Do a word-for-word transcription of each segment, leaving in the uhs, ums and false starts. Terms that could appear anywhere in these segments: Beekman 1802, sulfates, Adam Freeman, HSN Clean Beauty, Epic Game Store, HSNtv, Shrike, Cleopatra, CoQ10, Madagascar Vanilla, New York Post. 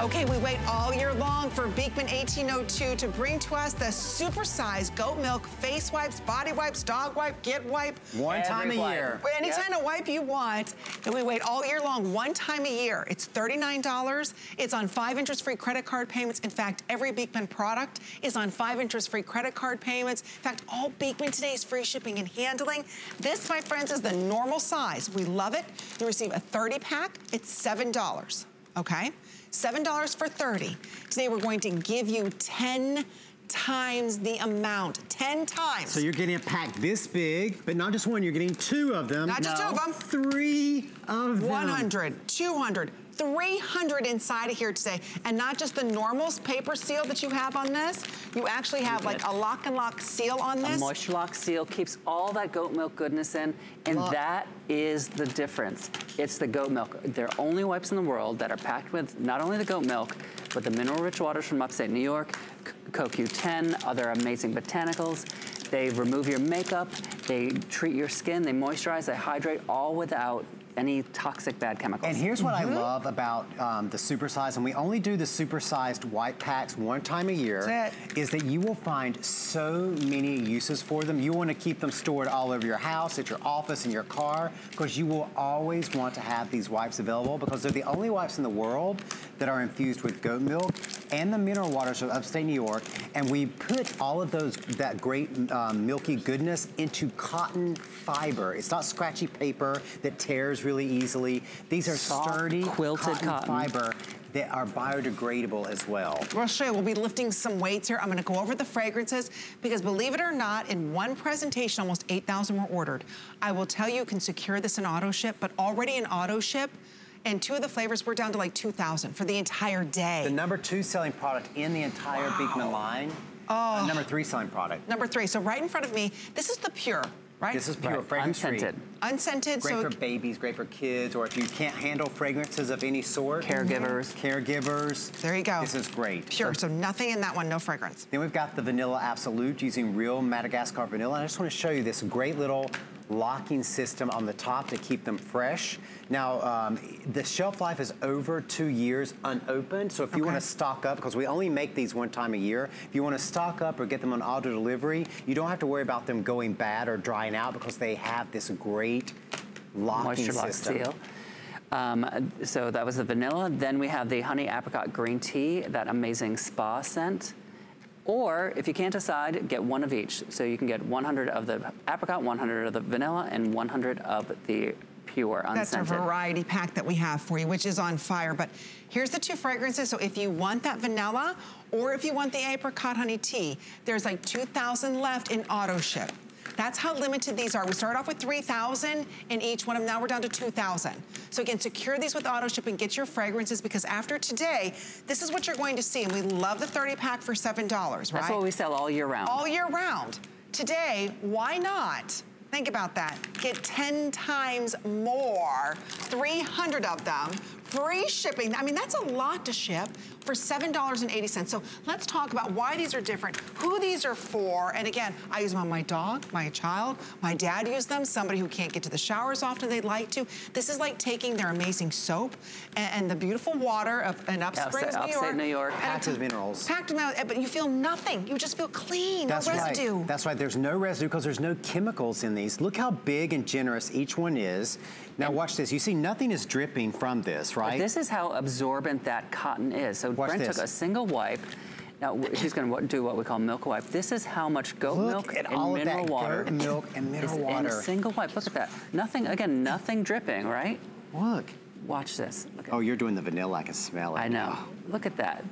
Okay, we wait all year long for Beekman eighteen oh two to bring to us the supersized goat milk face wipes, body wipes, dog wipe, get wipe. One time a year. Any kind of wipe you want, and we wait all year long, one time a year. It's thirty-nine dollars. It's on five interest-free credit card payments. In fact, every Beekman product is on five interest-free credit card payments. In fact, all Beekman today is free shipping and handling. This, my friends, is the normal size. We love it. You receive a thirty pack. It's seven dollars, okay? seven dollars for thirty. Today we're going to give you ten times the amount. ten times. So you're getting a pack this big, but not just one, you're getting two of them. Not just no. two of them. Three of them. one hundred, two hundred, three hundred inside of here today. And not just the normal paper seal that you have on this, you actually have like a lock and lock seal on this. A moisture lock seal keeps all that goat milk goodness in, and look. That is the difference. It's the goat milk. There are only wipes in the world that are packed with not only the goat milk, but the mineral-rich waters from upstate New York, C O Q ten, other amazing botanicals. They remove your makeup, they treat your skin, they moisturize, they hydrate, all without any toxic bad chemicals. And here's what mm-hmm. I love about um, the supersize, and we only do the supersized white packs one time a year, That's it. is that you will find so many uses for them. You want to keep them stored all over your house, at your office, in your car, because you will always want to have these wipes available because they're the only wipes in the world that are infused with goat milk and the mineral waters of upstate New York, and we put all of those, that great um, milky goodness into cotton fiber. It's not scratchy paper that tears really easily. These are soft, sturdy, quilted cotton, cotton fiber that are biodegradable as well. Rochelle, we'll be lifting some weights here. I'm gonna go over the fragrances because believe it or not, in one presentation, almost eight thousand were ordered. I will tell you, you can secure this in auto ship, but already in auto ship, and two of the flavors were down to like two thousand for the entire day. The number two selling product in the entire wow. Beekman line. Oh. Uh, number three selling product. Number three, so right in front of me, this is the pure, right? This is pure, right. fragrance Unscented. Free. Unscented. Great so for babies, great for kids, or if you can't handle fragrances of any sort. Caregivers. Caregivers. There you go. This is great. Pure, so, so nothing in that one, no fragrance. Then we've got the Vanilla Absolute using real Madagascar vanilla. And I just wanna show you this great little locking system on the top to keep them fresh. Now, um, the shelf life is over two years unopened, so if you okay. wanna stock up, because we only make these one time a year, if you wanna stock up or get them on auto delivery, you don't have to worry about them going bad or drying out because they have this great locking moisture system. Lock seal. Um, so that was the vanilla. Then we have the honey apricot green tea, that amazing spa scent. Or, if you can't decide, get one of each. So you can get one hundred of the apricot, one hundred of the vanilla, and one hundred of the pure unscented. That's a variety pack that we have for you, which is on fire. But here's the two fragrances. So if you want that vanilla, or if you want the apricot honey tea, there's like two thousand left in auto ship. That's how limited these are. We started off with three thousand in each one of them. Now we're down to two thousand. So again, secure these with auto ship and get your fragrances because after today, this is what you're going to see. And we love the thirty pack for seven dollars, right? That's what we sell all year round. All year round. Today, why not? Think about that. Get ten times more, three hundred of them, free shipping. I mean, that's a lot to ship for seven dollars and eighty cents. So let's talk about why these are different, who these are for. And again, I use them on my dog, my child, my dad used them, somebody who can't get to the shower as often they'd like to. This is like taking their amazing soap and, and the beautiful water of an up yeah, Springs, New York. New York. Packed with minerals. Packed with minerals, but you feel nothing. You just feel clean, that's no residue. Right. That's right, there's no residue because there's no chemicals in these. Look how big and generous each one is. Now and watch this, you see nothing is dripping from this, right? But this is how absorbent that cotton is. So Watch Brent this. took a single wipe. Now she's going to do what we call milk wipe. This is how much goat Look milk and all mineral that water, goat milk and mineral is water in a single wipe. Look at that. Nothing again. Nothing dripping, right? Look. Watch this. Look at oh, you're doing the vanilla. I can smell it. I know. Now. Look at that.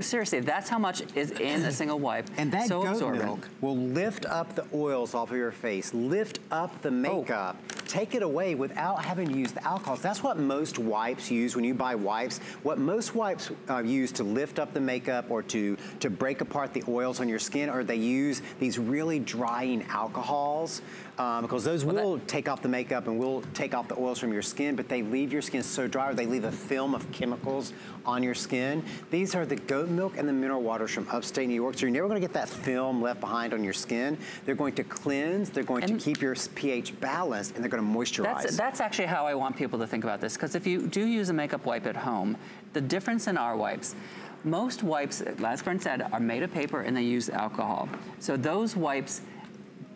Seriously, that's how much is in a single wipe. And that so goat absorbent. milk will lift up the oils off of your face, lift up the makeup, oh. take it away without having to use the alcohols. That's what most wipes use when you buy wipes. What most wipes uh, use to lift up the makeup or to, to break apart the oils on your skin, or they use these really drying alcohols um, because those well, will that... take off the makeup and will take off the oils from your skin, but they leave your skin so dry, or they leave a film of chemicals on your skin. These are the goat milk and the mineral waters from upstate New York, so you're never going to get that film left behind on your skin. They're going to cleanse, they're going and to keep your pH balanced, and they're going going to moisturize. That's, that's actually how I want people to think about this, because if you do use a makeup wipe at home, the difference in our wipes, most wipes, as Brent said, are made of paper and they use alcohol. So those wipes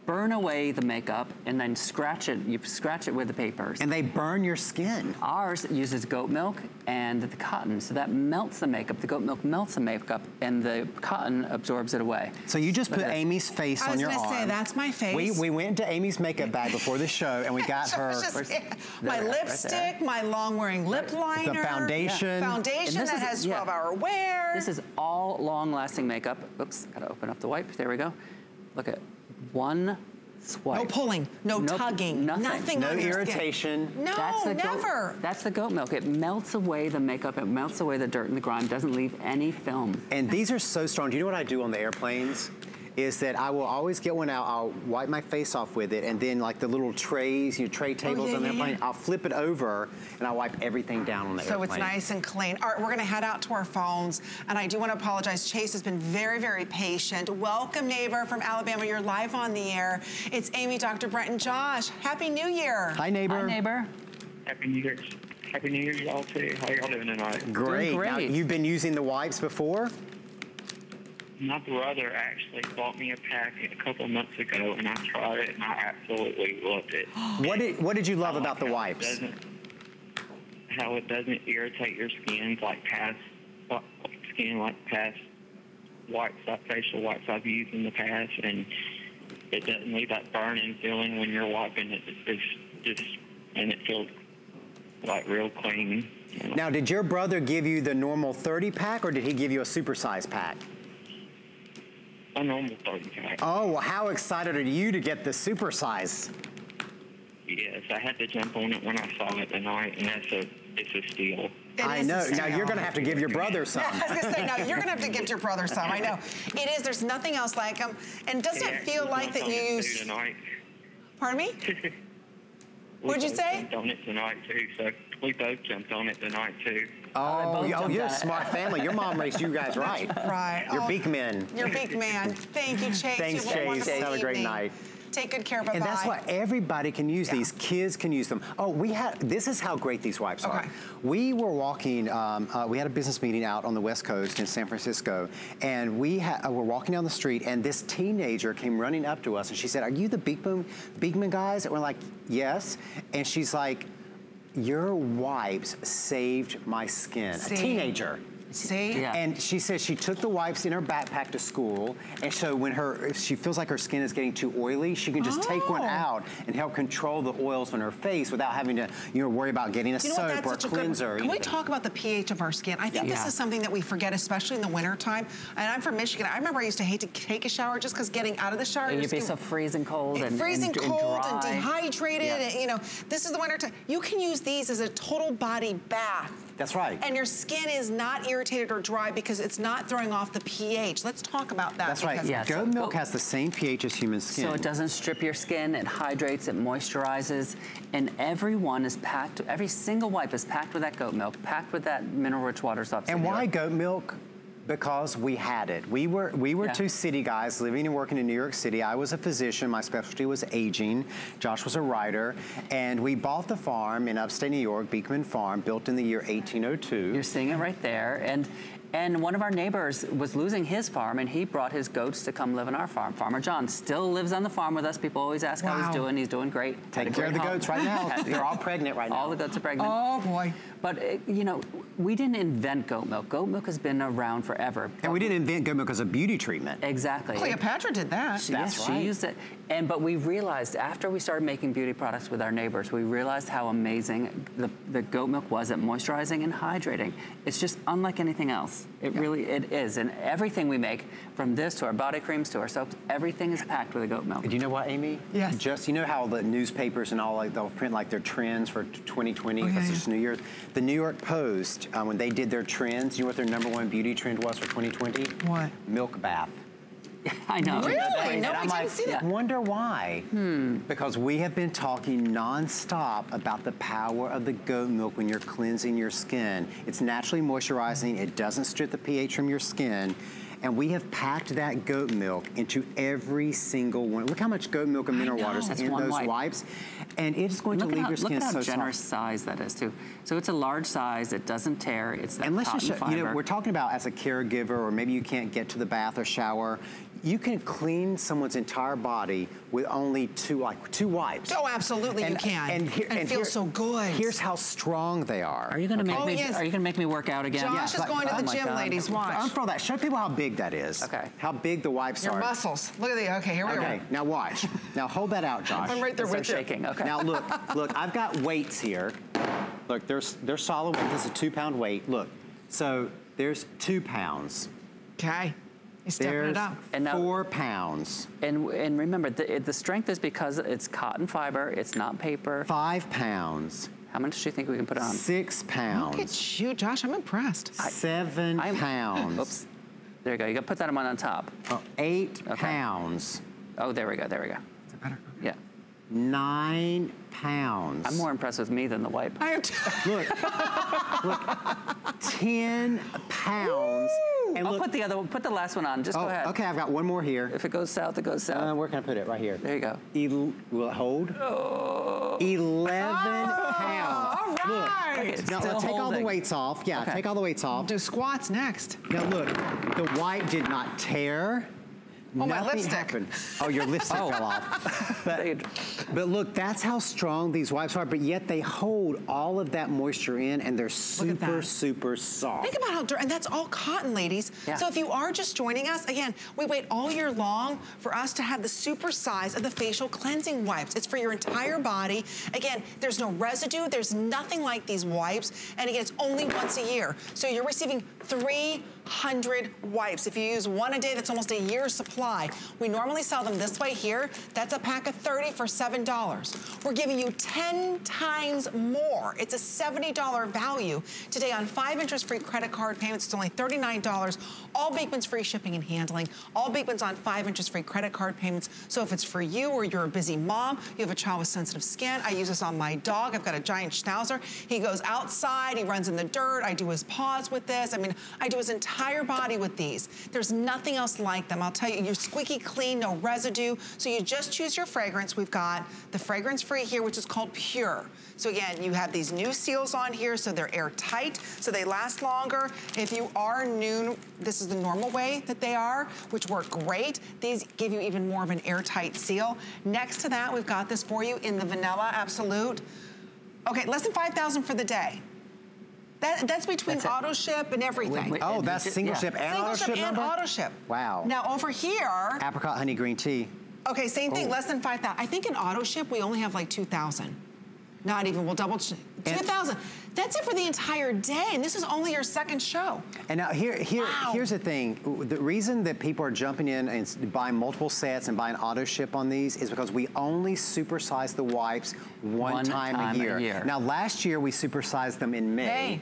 burn away the makeup and then scratch it. You scratch it with the papers. And they burn your skin. Ours uses goat milk and the cotton, so that melts the makeup. The goat milk melts the makeup and the cotton absorbs it away. So you just but put Amy's face on your arm. I was gonna say, that's my face. We, we went to Amy's makeup bag before the show and we got her just, yeah. my there, lipstick, right my long-wearing lip liner. The foundation. Yeah. Foundation that is, has twelve hour yeah. wear. This is all long-lasting makeup. Oops, gotta open up the wipe. There we go. Look at one swipe. No pulling, no, no tugging, nothing. nothing no irritation. Skin. No, that's the never. Goat, that's the goat milk. It melts away the makeup. It melts away the dirt and the grime. Doesn't leave any film. And these are so strong. Do you know what I do on the airplanes? Is that I will always get one out, I'll wipe my face off with it, and then like the little trays, your tray tables oh, yeah, on the airplane, yeah, yeah. I'll flip it over and I'll wipe everything down on the so airplane. So it's nice and clean. All right, we're gonna head out to our phones, and I do wanna apologize. Chase has been very, very patient. Welcome, neighbor from Alabama. You're live on the air. It's Amy, Doctor Brent, and Josh. Happy New Year. Hi, neighbor. Hi, neighbor. Happy New Year. Happy New Year, y'all too. How y'all doing tonight? Great. Great. Now, you've been using the wipes before? My brother actually bought me a packet a couple months ago, and I tried it, and I absolutely loved it. What did What did you love about the wipes? How it doesn't irritate your skin like past skin like past wipes, like facial wipes I've used in the past, and it doesn't leave that burning feeling when you're wiping it. It's just and it feels like real clean. Now, did your brother give you the normal thirty pack, or did he give you a supersized pack? A normal thirty pack. Oh, well, how excited are you to get the super size? Yes, I had to jump on it when I saw it tonight, and that's a, it's a steal. It I know. Now you're going to have to give your brother some. Yeah, I was going to say, now you're going to have to give your brother some. I know. It is. There's nothing else like them. And doesn't it feel like that you use... Tonight. Pardon me? What'd you say? We jumped on it tonight, too, so we both jumped on it tonight, too. Oh, oh you're a smart family. Your mom raised you guys right. Right. You're oh, Beekman. You're Beekman. Thank you, Chase. Thanks, you Chase. Have evening. a great night. Take good care. Bye-bye. And that's why everybody can use yeah. these. Kids can use them. Oh, we had. This is how great these wipes okay. are. We were walking. Um, uh, we had a business meeting out on the West Coast in San Francisco, and we ha were walking down the street, and this teenager came running up to us, and she said, "Are you the Beekman Beekman guys?" And we're like, "Yes." And she's like, "Your wipes saved my skin." See? A teenager. See? Yeah. And she says she took the wipes in her backpack to school, and so when her if she feels like her skin is getting too oily, she can just oh. take one out and help control the oils on her face without having to you know worry about getting a you know soap or a cleanser. A good, can we talk about the pH of our skin? I think yeah. this is something that we forget, especially in the wintertime. And I'm from Michigan. I remember I used to hate to take a shower just because getting out of the shower. And you'd be so freezing cold and, and freezing and, cold and, and dehydrated. Yeah. And you know, this is the wintertime. You can use these as a total body bath. That's right. And your skin is not irritated or dry because it's not throwing off the pH. Let's talk about that. That's right. Yes. Goat milk has the same pH as human skin. So it doesn't strip your skin. It hydrates. It moisturizes. And every one is packed. Every single wipe is packed with that goat milk, packed with that mineral-rich water substance. And why goat milk? Because we had it. We were we were yeah. two city guys living and working in New York City. I was a physician. My specialty was aging. Josh was a writer. And we bought the farm in upstate New York, Beekman Farm, built in the year eighteen oh two. You're seeing it right there. And and one of our neighbors was losing his farm, and he brought his goats to come live on our farm. Farmer John still lives on the farm with us. People always ask wow. how he's doing. He's doing great. Taking care of the home. goats right now. They're all pregnant right now. All the goats are pregnant. Oh, boy. But, you know, we didn't invent goat milk. Goat milk has been around forever. And we didn't invent goat milk as a beauty treatment. Exactly. Cleopatra did that. She, That's yes, right. She used it. And, but we realized after we started making beauty products with our neighbors, we realized how amazing the, the goat milk was at moisturizing and hydrating. It's just unlike anything else. It yeah. really, it is. And everything we make, from this to our body creams to our soaps, everything is packed with the goat milk. Do you know what, Amy? Yes. Just, you know how the newspapers and all, like, they'll print like their trends for twenty twenty, because okay. it's New Year's. The New York Post, um, when they did their trends, you know what their number one beauty trend was for twenty twenty? What? Milk bath. I know. Really? And no, I didn't like, see that. Wonder why? Hmm. Because we have been talking nonstop about the power of the goat milk when you're cleansing your skin. It's naturally moisturizing. It doesn't strip the pH from your skin. And we have packed that goat milk into every single one. Look how much goat milk and mineral water is in those wipe. wipes. And it's going look to leave how, your skin so soft. Look at how generous size that is too. So it's a large size, it doesn't tear, it's that cotton just show, fiber. You know, we're talking about as a caregiver, or maybe you can't get to the bath or shower, you can clean someone's entire body with only two, like two wipes. Oh, absolutely, and, you can. And, here, and, and feel here, so good. Here's how strong they are. Are you gonna okay. make oh, me? Yes. Are you gonna make me work out again? Josh yeah, is like, going to the oh gym, God. ladies. Watch. I'm for that. Show people how big that is. Okay. How big the wipes Your are. Your muscles. Look at the. Okay, here we okay, go. Now watch. Now hold that out, Josh. I'm right there with you. Shaking. Okay. Now look, look. I've got weights here. Look, there's they're solid weight. This is a two-pound weight. Look, so there's two pounds. Okay. He's stepping it up. And now, four pounds. And and remember, the, the strength is because it's cotton fiber, it's not paper. Five pounds. How much do you think we can put on? Six pounds. Look at you, Josh, I'm impressed. I, Seven I'm, pounds. Oops, there you go, you gotta put that one on top. Oh, eight okay. pounds. Oh, there we go, there we go. Is that better? Okay. Yeah. Nine pounds. I'm more impressed with me than the wipe. I am too. Look, look, ten pounds. Woo! And I'll look, put the other one, put the last one on, just oh, go ahead. Okay, I've got one more here. If it goes south, it goes south. Uh, where can I put it? Right here. There you go. El will it hold? Oh. eleven oh, pounds. All right. Look, okay, now, now take all the weights off. Yeah, okay. take all the weights off. Do squats next. Now look, the wipe did not tear. Oh, Nothing my lipstick. Happened. Oh, your lipstick oh. fell off. But, but look, that's how strong these wipes are, but yet they hold all of that moisture in, and they're super, super soft. Think about how dirty, and that's all cotton, ladies. Yeah. So if you are just joining us, again, we wait all year long for us to have the super size of the facial cleansing wipes. It's for your entire body. Again, there's no residue, there's nothing like these wipes, and again, it's only once a year. So you're receiving three hundred wipes. If you use one a day, that's almost a year's supply. We normally sell them this way here. That's a pack of thirty for seven dollars. We're giving you ten times more. It's a seventy dollar value. Today on five interest-free credit card payments, it's only thirty-nine dollars. All Beekman's free shipping and handling. All Beekman's on five interest-free credit card payments. So if it's for you or you're a busy mom, you have a child with sensitive skin, I use this on my dog. I've got a giant schnauzer. He goes outside, he runs in the dirt. I do his paws with this. I mean, I do his entire body with these. There's nothing else like them. I'll tell you, you're squeaky clean, no residue. So you just choose your fragrance. We've got the fragrance free here, which is called Pure. So again, you have these new seals on here, so they're airtight, so they last longer. If you are new, this is the normal way that they are, which work great. These give you even more of an airtight seal. Next to that, we've got this for you in the Vanilla Absolute. Okay, less than five thousand for the day. That, that's between that's auto ship and everything. We, we, oh, and that's single yeah. ship and single auto ship, ship and number? auto ship. Wow. Now over here. Apricot honey green tea. Okay, same oh. thing, less than five thousand. I think in auto ship, we only have like two thousand. Not even, we'll double check. two thousand. That's it for the entire day, and this is only your second show. And now here, here, wow. here's the thing. The reason that people are jumping in and buying multiple sets and buying auto ship on these is because we only supersize the wipes one, one time, time a, year. a year. Now last year we supersized them in May. May.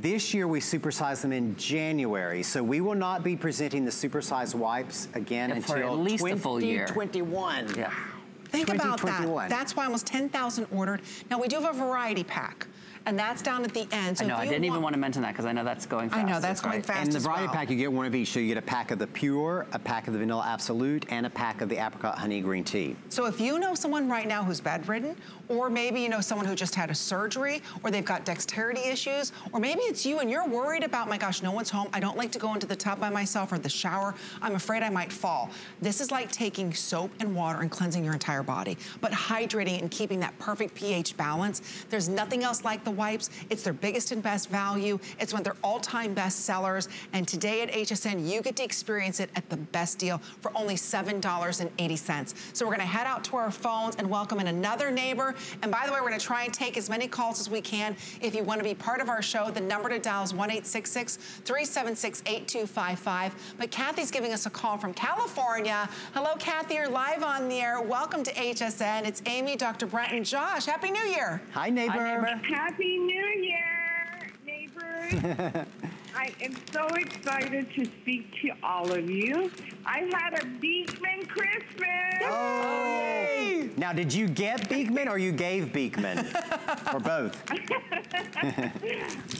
This year we supersize them in January, so we will not be presenting the supersized wipes again and until for at least a full year. twenty twenty-one. Yeah. Think about that. That's why almost ten thousand ordered. Now we do have a variety pack, and that's down at the end. So I know, I didn't even want to mention that because I know that's going fast. I know, that's going fast as well. And the variety pack, you get one of each. So you get a pack of the Pure, a pack of the Vanilla Absolute, and a pack of the Apricot Honey Green Tea. So if you know someone right now who's bedridden, or maybe you know someone who just had a surgery, or they've got dexterity issues, or maybe it's you and you're worried about, my gosh, no one's home, I don't like to go into the tub by myself or the shower, I'm afraid I might fall. This is like taking soap and water and cleansing your entire body, but hydrating and keeping that perfect pH balance. There's nothing else like the wipes. It's their biggest and best value. It's one of their all-time best sellers. And today at H S N, you get to experience it at the best deal for only seven dollars and eighty cents. So we're gonna head out to our phones and welcome in another neighbor. And by the way, we're gonna try and take as many calls as we can. If you wanna be part of our show, the number to dial is one eight six six, three seven six, eight two five five. But Kathy's giving us a call from California. Hello, Kathy, you're live on the air. Welcome to H S N. It's Amy, Doctor Brent, and Josh. Happy New Year. Hi, neighbor. Hi, neighbor. Happy New Year, neighbors. I am so excited to speak to all of you. I had a Beekman Christmas. Oh, yay. Now, did you get Beekman or you gave Beekman? Or both?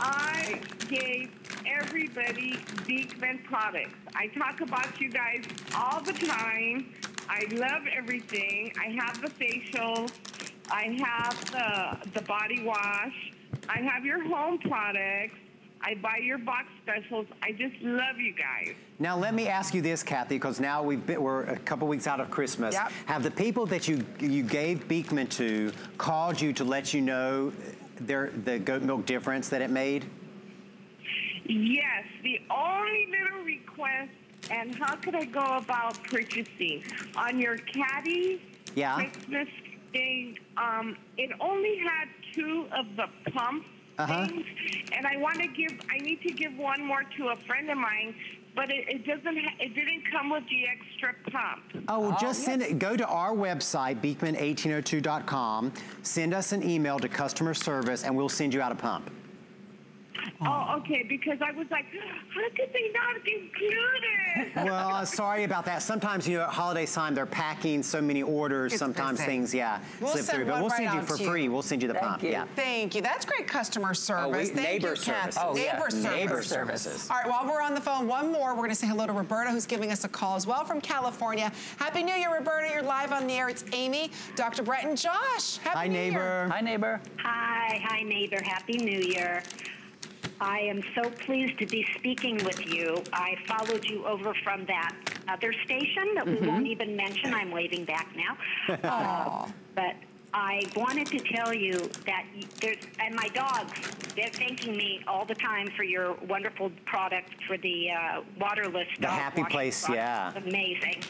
I gave everybody Beekman products. I talk about you guys all the time. I love everything. I have the facials. I have the, the body wash. I have your home products. I buy your box specials. I just love you guys. Now, let me ask you this, Kathy, because now we've been, we're a couple weeks out of Christmas. Yep. Have the people that you you gave Beekman to called you to let you know their the goat milk difference that it made? Yes. The only little request, and how could I go about purchasing? On your caddy, yeah. Christmas thing, um, it only had two of the pumps. Uh-huh. Things, and I want to give. I need to give one more to a friend of mine, but it, it doesn't. Ha it didn't come with the extra pump. Oh, well, just oh, send yes. it. Go to our website, Beekman eighteen oh two dot com. Send us an email to customer service, and we'll send you out a pump. Oh, okay, because I was like, how could they not include it? Well, uh, sorry about that. Sometimes, you know, at holiday time, they're packing so many orders. It's sometimes perfect. things, yeah, we'll slip through. But we'll right send you for free. You. We'll send you the Thank pump. You. Yeah. Thank you. That's great customer service. Oh, we, neighbor you, service. Oh, yeah. Neighbor service. Neighbor services. All right, while we're on the phone, one more. We're going to say hello to Roberta, who's giving us a call as well from California. Happy New Year, Roberta. You're live on the air. It's Amy, Doctor Brett, and Josh. Happy Hi, New neighbor. Year. Hi, neighbor. Hi, hi, neighbor. Happy New Year. I am so pleased to be speaking with you. I followed you over from that other station that we mm-hmm. won't even mention. I'm waving back now. uh, but I wanted to tell you that there's, and my dogs, they're thanking me all the time for your wonderful product for the uh, waterless dog. The happy place, product. Yeah. It's amazing.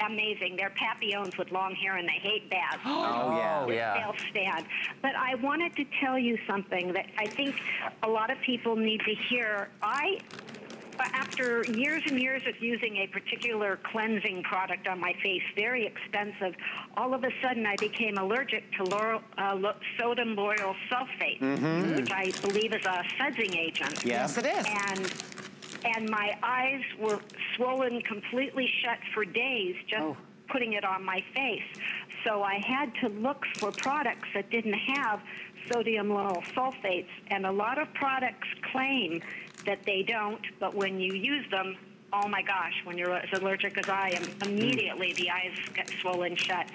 Amazing. They're Papillons with long hair and they hate baths. Oh, yeah. Oh, yeah. They'll stand. But I wanted to tell you something that I think a lot of people need to hear. I, after years and years of using a particular cleansing product on my face, very expensive, all of a sudden I became allergic to laurel, uh, sodium lauryl sulfate, mm-hmm. which I believe is a sudsing agent. Yes, it is. And And my eyes were swollen, completely shut for days, just oh. putting it on my face. So I had to look for products that didn't have sodium lauryl sulfates. And a lot of products claim that they don't, but when you use them, oh my gosh, when you're as allergic as I am, immediately the eyes get swollen shut.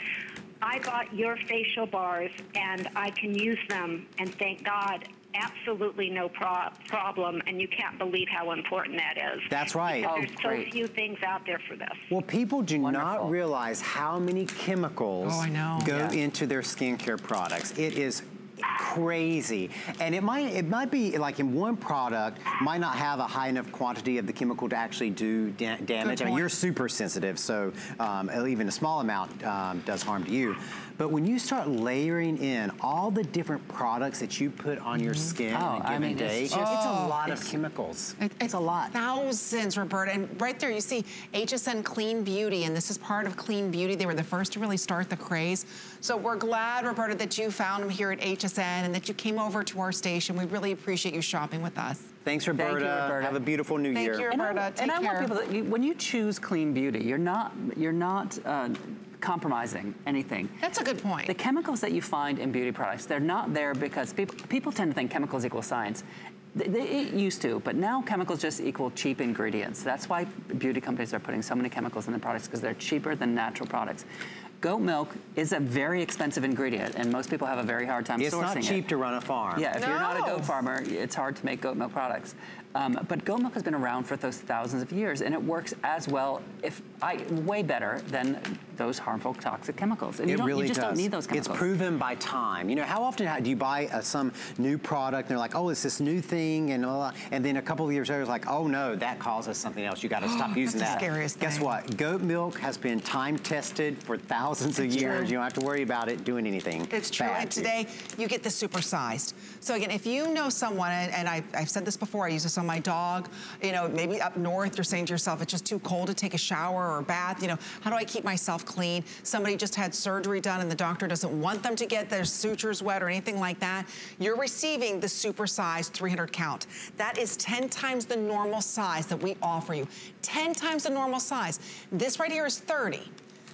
I bought your facial bars, and I can use them, and thank God. Absolutely no pro problem, and you can't believe how important that is. That's right. Oh, there's great. so few things out there for this. Well, people do Wonderful. not realize how many chemicals oh, I know. go yeah. into their skincare products. It is crazy, and it might it might be like in one product might not have a high enough quantity of the chemical to actually do da damage. I mean, you're super sensitive, so um, even a small amount um, does harm to you. But when you start layering in all the different products that you put on mm-hmm. your skin oh, on a given I mean, day, it's, just, oh, it's a lot it's, of chemicals. It, it's, it's a lot. Thousands, Roberta. And right there you see H S N Clean Beauty, and this is part of Clean Beauty. They were the first to really start the craze. So we're glad, Roberta, that you found them here at H S N and that you came over to our station. We really appreciate you shopping with us. Thanks, Roberta. Thank you, Roberta. Have a beautiful new Thank year. Thank you, Roberta. And I, Take and I care. want people to, you, when you choose Clean Beauty, you're not, you're not, uh, compromising anything. That's a good point. The chemicals that you find in beauty products, they're not there because people people tend to think chemicals equal science. They, they used to, but now chemicals just equal cheap ingredients. That's why beauty companies are putting so many chemicals in their products, because they're cheaper than natural products. Goat milk is a very expensive ingredient, and most people have a very hard time sourcing it. It's not cheap to run a farm. Yeah, if no. you're not a goat farmer, it's hard to make goat milk products. Um, but goat milk has been around for those thousands of years, and it works as well, if I, way better than those harmful toxic chemicals. And it you don't, really you just does. don't need those chemicals. It's proven by time. You know, how often do you buy uh, some new product, and they're like, oh, it's this new thing, and blah, blah, and then a couple of years later, it's like, oh no, that causes something else. You got to stop using that's that. The scariest Guess thing. what? Goat milk has been time tested for thousands. Thousands of years. You don't have to worry about it doing anything. It's true. And today, you get the supersized. So again, if you know someone, and I, I've said this before, I use this on on my dog. You know, maybe up north you're saying to yourself, it's just too cold to take a shower or a bath. You know, how do I keep myself clean? Somebody just had surgery done and the doctor doesn't want them to get their sutures wet or anything like that. You're receiving the supersized three hundred count. That is ten times the normal size that we offer you. ten times the normal size. This right here is thirty.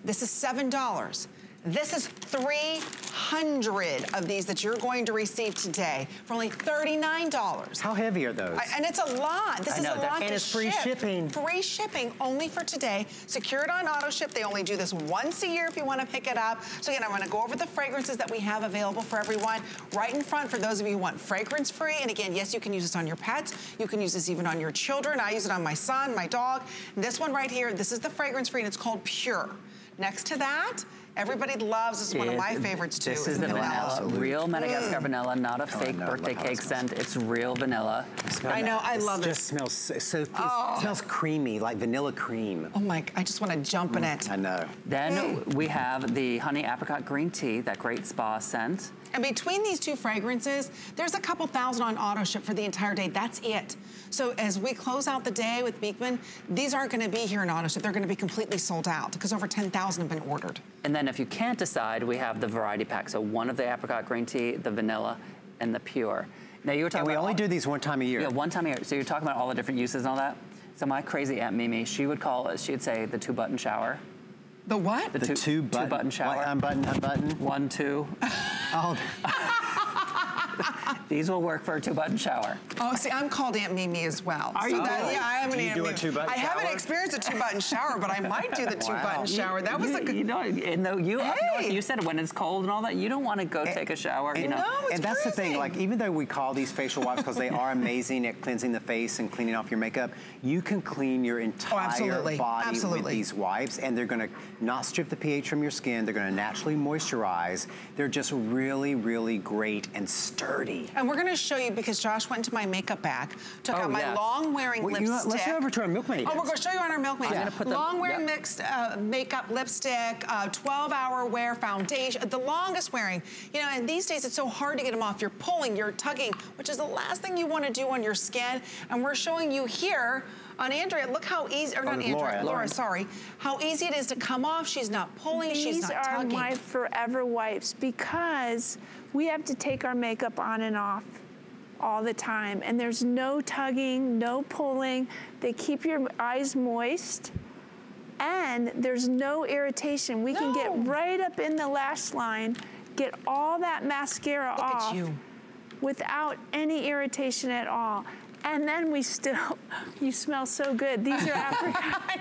This is seven dollars. This is three hundred of these that you're going to receive today for only thirty-nine dollars. How heavy are those? I, and it's a lot. This I is know, a lot and to it's free ship. shipping. Free shipping only for today. Secured on auto ship. They only do this once a year if you want to pick it up. So again, I'm going to go over the fragrances that we have available for everyone right in front for those of you who want fragrance free. And again, yes, you can use this on your pets. You can use this even on your children. I use it on my son, my dog. And this one right here, this is the fragrance free and it's called Pure. Next to that, everybody loves, this is one of my favorites too. This is the vanilla, real Madagascar vanilla, not a fake birthday cake scent. It's real vanilla. I know, I love it. It just smells so, it smells creamy, like vanilla cream. Oh my, I just want to jump in it. I know. Then we have the honey apricot green tea, that great spa scent. And between these two fragrances, there's a couple thousand on auto ship for the entire day. That's it. So as we close out the day with Beekman, these aren't going to be here in auto ship. They're going to be completely sold out because over ten thousand have been ordered. And then if you can't decide, we have the variety pack. So one of the apricot green tea, the vanilla, and the pure. Now you were talking. And we about only all, do these one time a year. Yeah, one time a year. So you're talking about all the different uses and all that. So my crazy Aunt Mimi, she would call it. She'd say the two button shower. The what? The, the two, two, button. two button shower. Like unbutton, unbutton. One, two. Oh. These will work for a two-button shower. Oh, see, I'm called Aunt Mimi as well. Are so you that, really? Yeah, I am an Aunt do Mimi. A two-button I shower? Haven't experienced a two-button shower, but I might do the two-button wow. shower. That you, was a good... You know, and though you, hey. Up north, you said when it's cold and all that, you don't want to go and, take a shower, and, you know? No, it's And that's freezing. The thing, like, even though we call these facial wipes because they are amazing at cleansing the face and cleaning off your makeup, you can clean your entire oh, absolutely. body absolutely. with these wipes, and they're going to not strip the pH from your skin. They're going to naturally moisturize. They're just really, really great and sturdy. And we're going to show you, because Josh went to my makeup bag, took oh, out my yes. long-wearing well, lipstick. You know, let's go over to our Milkmaid. Oh, we're going to show you on our Milkmaid. Yeah. Long-wearing yep. mixed uh, makeup, lipstick, twelve-hour uh, wear foundation, the longest-wearing. You know, and these days it's so hard to get them off. You're pulling, you're tugging, which is the last thing you want to do on your skin. And we're showing you here on Andrea, look how easy, or not Andrea, Laura, Laura, sorry, how easy it is to come off. She's not pulling, these she's not tugging. These are my forever wipes because we have to take our makeup on and off all the time. And there's no tugging, no pulling. They keep your eyes moist. And there's no irritation. We no. can get right up in the lash line, get all that mascara look off at you. Without any irritation at all. And then we still, you smell so good. These are apricot.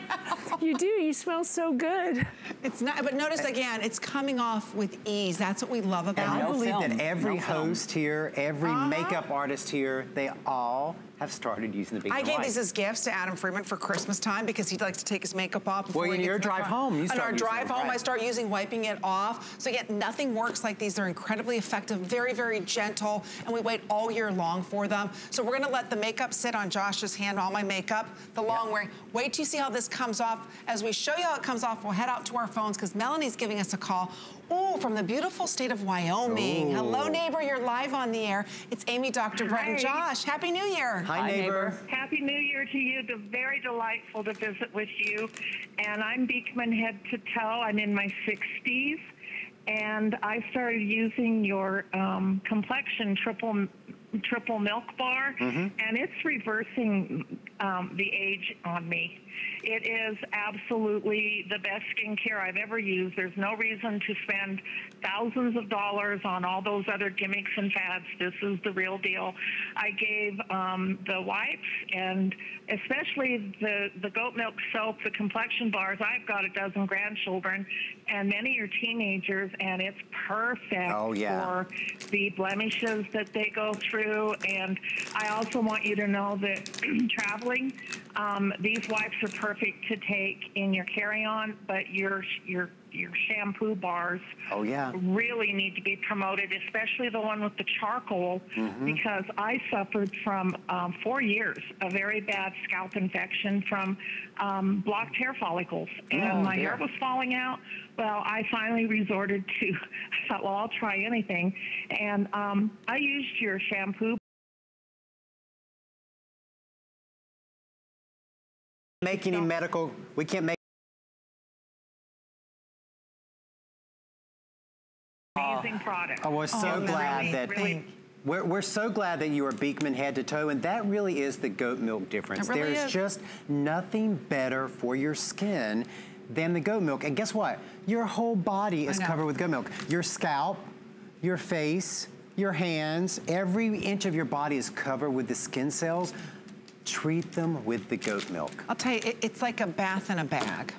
You do, you smell so good. It's not, but notice again, it's coming off with ease. That's what we love about it. I believe film. that every no host film. here, every uh-huh. makeup artist here, they all have started using the Beekman I gave light. these as gifts to Adam Freeman for Christmas time because he likes to take his makeup off. Well, in your drive home, you start using it. On our drive home, I start using wiping it off. So again, nothing works like these. They're incredibly effective, very, very gentle, and we wait all year long for them. So we're gonna let the makeup sit on Josh's hand, all my makeup, the long yep. wearing. Wait till you see how this comes off. As we show you how it comes off, we'll head out to our phones because Melanie's giving us a call. Oh, from the beautiful state of Wyoming. Ooh. Hello, neighbor, you're live on the air. It's Amy, Doctor Brett, and Josh. Happy New Year. Hi, Hi neighbor. neighbor. Happy New Year to you. It's very delightful to visit with you. And I'm Beekman head to toe. I'm in my sixties. And I started using your um, complexion triple triple milk bar. Mm-hmm. And it's reversing um, the age on me. It is absolutely the best skincare I've ever used. There's no reason to spend thousands of dollars on all those other gimmicks and fads. This is the real deal. I gave um, the wipes and especially the, the goat milk soap, the complexion bars. I've got a dozen grandchildren and many are teenagers and it's perfect oh, yeah. for the blemishes that they go through. And I also want you to know that traveling, um, these wipes are perfect to take in your carry-on, but your your your shampoo bars oh yeah really need to be promoted, especially the one with the charcoal, mm-hmm. because I suffered from um, four years a very bad scalp infection from um, blocked hair follicles, and oh, my dear. hair was falling out. Well, I finally resorted to, I thought, well, I'll try anything, and um, I used your shampoo Make any medical, we can't make amazing product. I was so oh, glad really, that really. We're, we're so glad that you are Beekman head to toe, and that really is the goat milk difference. Really there is, is just nothing better for your skin than the goat milk. And guess what? Your whole body is covered with goat milk. Your scalp, your face, your hands, every inch of your body is covered with the skin cells. Treat them with the goat milk. I'll tell you, it, it's like a bath in a bag.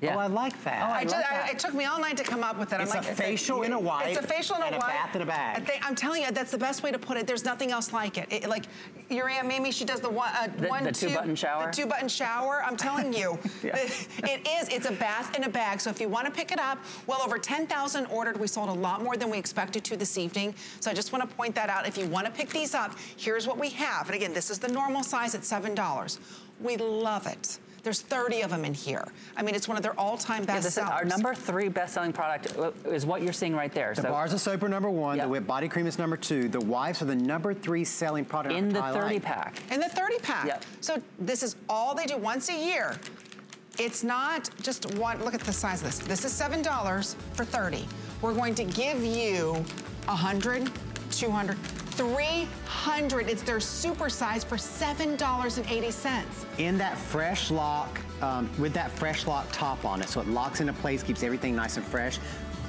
Yeah. Oh, I like that. Oh, I I like just, that. I, it took me all night to come up with it. It's I'm like, a facial in a wipe. It's a facial in a wipe. And a bath in a bag. They, I'm telling you, that's the best way to put it. There's nothing else like it. it like your Aunt Mamie, she does the one, uh, the, one the two, two button shower. The two button shower. I'm telling you, yeah. it, it is. It's a bath in a bag. So if you want to pick it up, well over ten thousand ordered. We sold a lot more than we expected to this evening. So I just want to point that out. If you want to pick these up, here's what we have. And again, this is the normal size at seven dollars. We love it. There's thirty of them in here. I mean, it's one of their all-time best yeah, this sellers. Is our number three best-selling product is what you're seeing right there. The so, bars of soap are number one. Yep. The whip body cream is number two. The wipes are the number three selling product in the thirty pack. In the thirty pack. Yep. So this is all they do once a year. It's not just one. Look at the size of this. This is seven dollars for thirty. We're going to give you a hundred, two hundred. three hundred, it's their super size for seven dollars and eighty cents. In that fresh lock, um, with that fresh lock top on it, so it locks into place, keeps everything nice and fresh.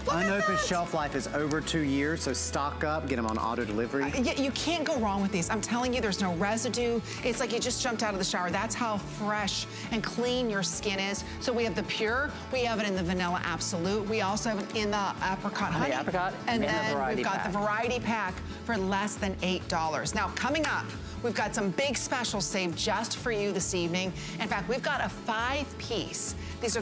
Look Unopened shelf life is over two years, so stock up, get them on auto delivery. Uh, you, you can't go wrong with these. I'm telling you, there's no residue. It's like you just jumped out of the shower. That's how fresh and clean your skin is. So we have the pure, we have it in the vanilla absolute, we also have it in the apricot honey, the apricot and, and then the we've got pack. the variety pack for less than eight dollars. Now coming up, we've got some big specials saved just for you this evening. In fact, we've got a five piece. These are